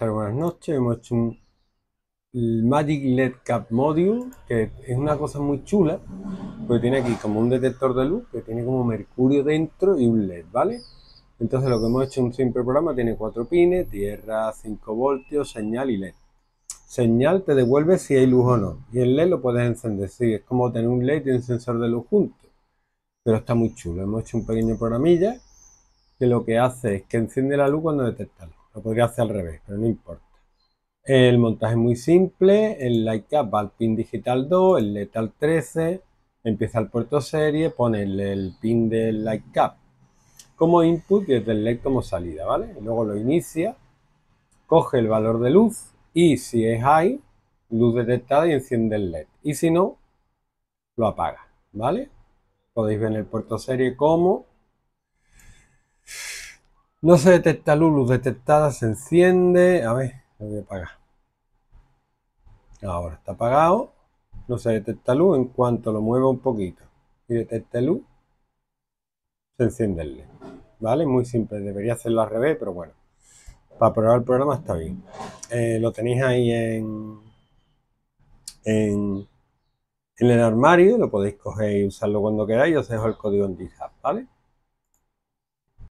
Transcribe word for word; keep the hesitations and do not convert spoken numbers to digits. estar buenas noches. Hemos hecho un Magic L E D Cap Module, que es una cosa muy chula, porque tiene aquí como un detector de luz, que tiene como mercurio dentro y un L E D, ¿vale? Entonces lo que hemos hecho en un simple programa, tiene cuatro pines, tierra, cinco voltios, señal y L E D. Señal te devuelve si hay luz o no, y el L E D lo puedes encender, sí, es como tener un L E D y un sensor de luz juntos, pero está muy chulo. Hemos hecho un pequeño programilla que lo que hace es que enciende la luz cuando detecta luz. Lo podría hacer al revés, pero no importa. El montaje es muy simple, el light cap va al pin digital dos, el L E D al trece, empieza al puerto serie, pone el, el pin del light cap como input y desde el L E D como salida, ¿vale? Y luego lo inicia, coge el valor de luz y si es high, luz detectada y enciende el L E D. Y si no, lo apaga, ¿vale? Podéis ver en el puerto serie cómo no se detecta luz, luz detectada, se enciende. A ver, lo voy a apagar. Ahora está apagado, no se detecta luz. En cuanto lo mueva un poquito y detecte luz, se enciende el L E D. ¿Vale? Muy simple, debería hacerlo al revés, pero bueno, para probar el programa está bien. Eh, lo tenéis ahí en, en, en el armario, lo podéis coger y usarlo cuando queráis. Os dejo el código en GitHub, ¿vale?